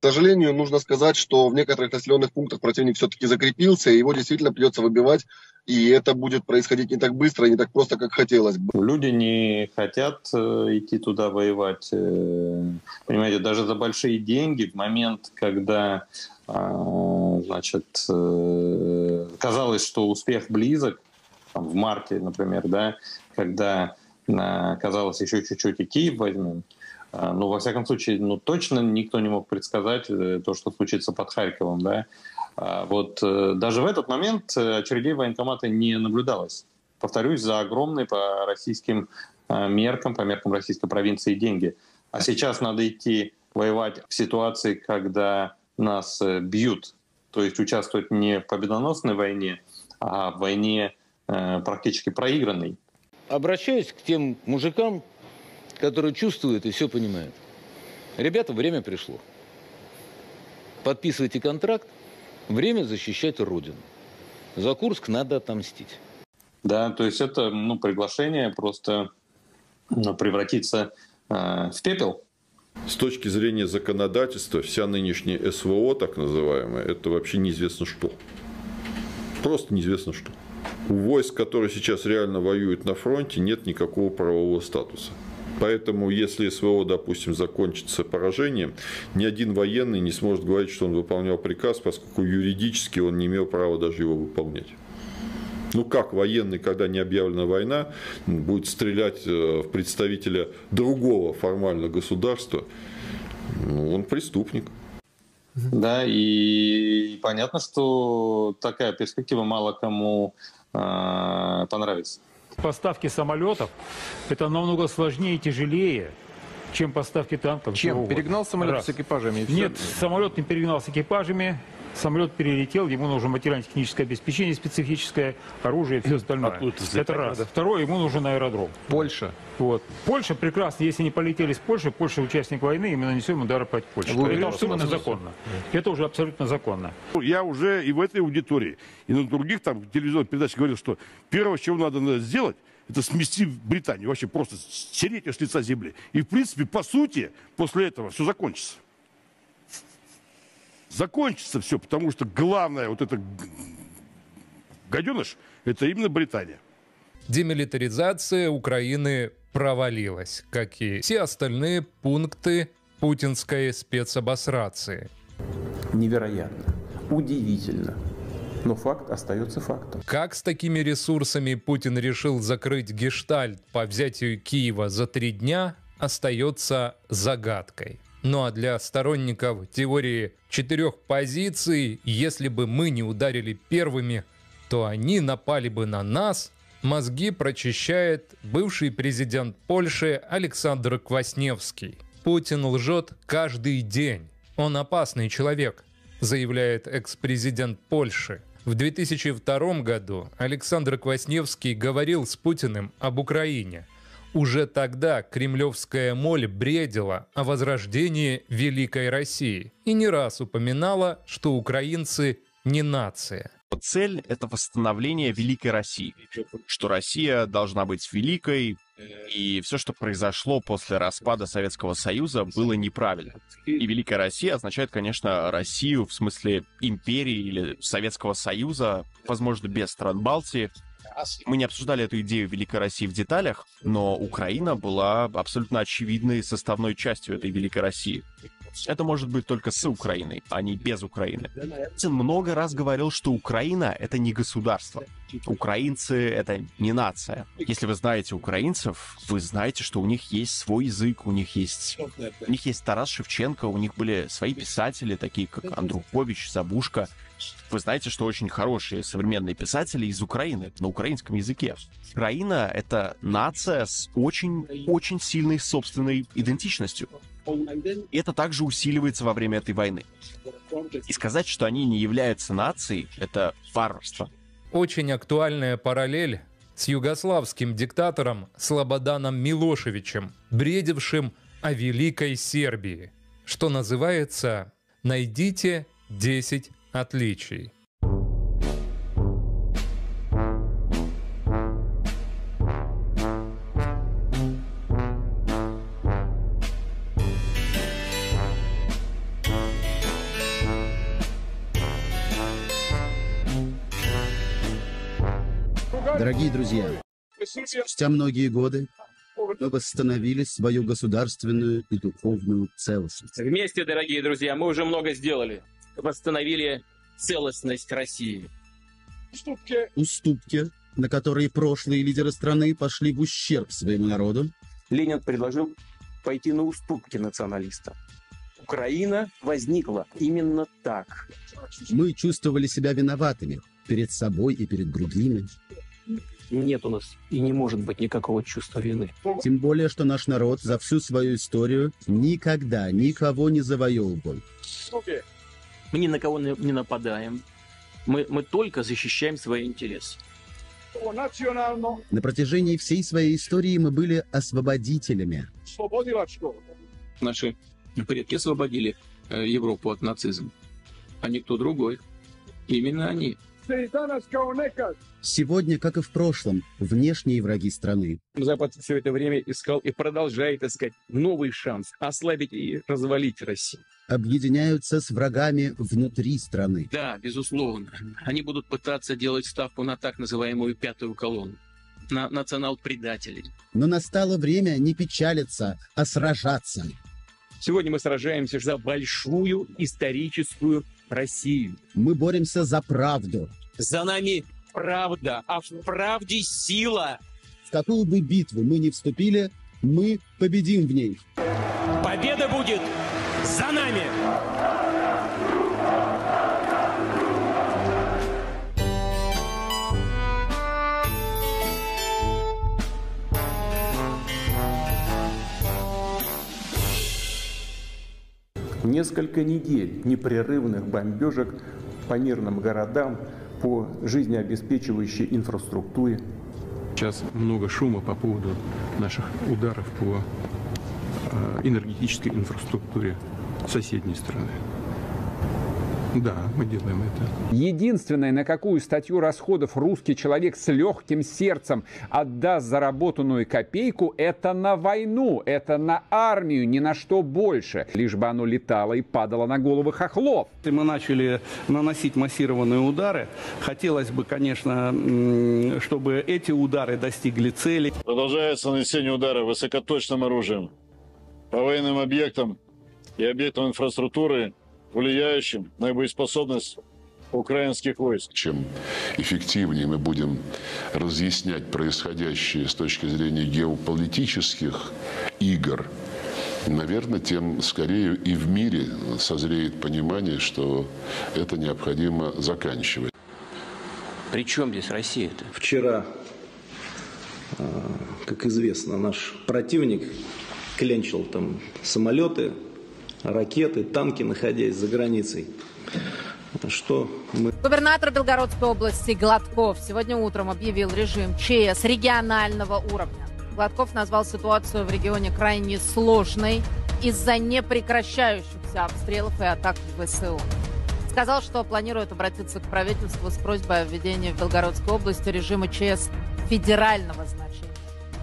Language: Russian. К сожалению, нужно сказать, что в некоторых населенных пунктах противник все-таки закрепился, и его действительно придется выбивать, и это будет происходить не так быстро, не так просто, как хотелось бы. Люди не хотят идти туда воевать, понимаете, даже за большие деньги. В момент, когда, значит, казалось, что успех близок, там, в марте, например, да, когда казалось, еще чуть-чуть и Киев возьмем. Но, во всяком случае, ну, точно никто не мог предсказать то, что случится под Харьковом. Да? Вот даже в этот момент очередей военкомата не наблюдалось. Повторюсь, за огромные по российским меркам, по меркам российской провинции деньги. А сейчас надо идти воевать в ситуации, когда нас бьют. То есть участвовать не в победоносной войне, а в войне практически проигранной. Обращаюсь к тем мужикам, которые чувствуют и все понимают. Ребята, время пришло. Подписывайте контракт. Время защищать Родину. За Курск надо отомстить. Да, то есть это, ну, приглашение просто превратиться в пепел. С точки зрения законодательства, вся нынешняя СВО, так называемая, это вообще неизвестно что. Просто неизвестно что. У войск, которые сейчас реально воюют на фронте, нет никакого правового статуса. Поэтому, если СВО, допустим, закончится поражением, ни один военный не сможет говорить, что он выполнял приказ, поскольку юридически он не имел права даже его выполнять. Ну как военный, когда не объявлена война, будет стрелять в представителя другого формально государства? Ну, он преступник. Да, и понятно, что такая перспектива мало кому понравится. Поставки самолетов – это намного сложнее и тяжелее, чем поставки танков. Чем? Перегнал самолет с экипажами? Нет, самолет не перегнал с экипажами. Самолет перелетел, ему нужно материально-техническое обеспечение специфическое, оружие и все остальное. Это раз. Второе, ему нужен аэродром. Польша. Вот. Польша прекрасно, если не полетели с Польши, Польша участник войны, и мы нанесем удар по Польше. Это абсолютно законно. Это уже абсолютно законно. Я уже и в этой аудитории, и на других там телевизионных передачах говорил, что первое, чего надо сделать, это смести Британию, вообще просто стереть ее с лица земли. И в принципе, по сути, после этого все закончится. Закончится все, потому что главное вот это гаденыш, это именно Британия. Демилитаризация Украины провалилась, как и все остальные пункты путинской спецобосрации. Невероятно, удивительно, но факт остается фактом. Как с такими ресурсами Путин решил закрыть гештальт по взятию Киева за 3 дня, остается загадкой. Ну а для сторонников теории 4 позиций, если бы мы не ударили первыми, то они напали бы на нас, мозги прочищает бывший президент Польши Александр Квасневский. Путин лжет каждый день. Он опасный человек, заявляет экс-президент Польши. В 2002 году Александр Квасневский говорил с Путиным об Украине. Уже тогда кремлевская моль бредила о возрождении Великой России и не раз упоминала, что украинцы не нация. Цель – это восстановление Великой России, что Россия должна быть великой, и все, что произошло после распада Советского Союза, было неправильно. И Великая Россия означает, конечно, Россию в смысле империи или Советского Союза, возможно, без стран Балтии. Мы не обсуждали эту идею Великой России в деталях, но Украина была абсолютно очевидной составной частью этой Великой России. Это может быть только с Украиной, а не без Украины. Путин много раз говорил, что Украина — это не государство. Украинцы — это не нация. Если вы знаете украинцев, вы знаете, что у них есть свой язык, у них есть Тарас Шевченко, у них были свои писатели, такие как Андрухович, Забушко. Вы знаете, что очень хорошие современные писатели из Украины, на украинском языке. Украина — это нация с очень-очень сильной собственной идентичностью. И это также усиливается во время этой войны. И сказать, что они не являются нацией, это варварство. Очень актуальная параллель с югославским диктатором Слободаном Милошевичем, бредившим о Великой Сербии. Что называется «Найдите 10 отличий». Дорогие друзья, спустя многие годы мы восстановили свою государственную и духовную целостность. Вместе, дорогие друзья, мы уже много сделали. Восстановили целостность России. Уступки, на которые прошлые лидеры страны пошли в ущерб своему народу. Ленин предложил пойти на уступки националистам. Украина возникла именно так. Мы чувствовали себя виноватыми перед собой и перед другими. Нет у нас и не может быть никакого чувства вины. Тем более, что наш народ за всю свою историю никогда никого не завоевывал. Мы ни на кого не нападаем. Мы только защищаем свои интересы. На протяжении всей своей истории мы были освободителями. Наши предки освободили Европу от нацизма, а никто другой. Именно они. Сегодня, как и в прошлом, внешние враги страны. Запад все это время искал и продолжает искать новый шанс ослабить и развалить Россию. Объединяются с врагами внутри страны. Да, безусловно. Они будут пытаться делать ставку на так называемую пятую колонну, на национал-предателей. Но настало время не печалиться, а сражаться. Сегодня мы сражаемся за большую историческую Россию. Мы боремся за правду. За нами правда, а в правде сила. В какую бы битву мы ни вступили, мы победим в ней. Победа будет за нами. Несколько недель непрерывных бомбежек по мирным городам, по жизнеобеспечивающей инфраструктуре. Сейчас много шума по поводу наших ударов по энергетической инфраструктуре соседней страны. Да, мы делаем это. Единственное, на какую статью расходов русский человек с легким сердцем отдаст заработанную копейку, это на войну, это на армию, ни на что больше. Лишь бы оно летало и падало на головы хохлов. Мы начали наносить массированные удары. Хотелось бы, конечно, чтобы эти удары достигли цели. Продолжается нанесение удара высокоточным оружием по военным объектам и объектам инфраструктуры, влияющим на боеспособность украинских войск. Чем эффективнее мы будем разъяснять происходящее с точки зрения геополитических игр, наверное, тем скорее и в мире созреет понимание, что это необходимо заканчивать. При чем здесь Россия-то? Вчера, как известно, наш противник клянчил там самолеты, ракеты, танки, находясь за границей. Что мы... Губернатор Белгородской области Гладков сегодня утром объявил режим ЧС регионального уровня. Гладков назвал ситуацию в регионе крайне сложной из-за непрекращающихся обстрелов и атак ВСУ. Сказал, что планирует обратиться к правительству с просьбой о введении в Белгородской области режима ЧС федерального значения.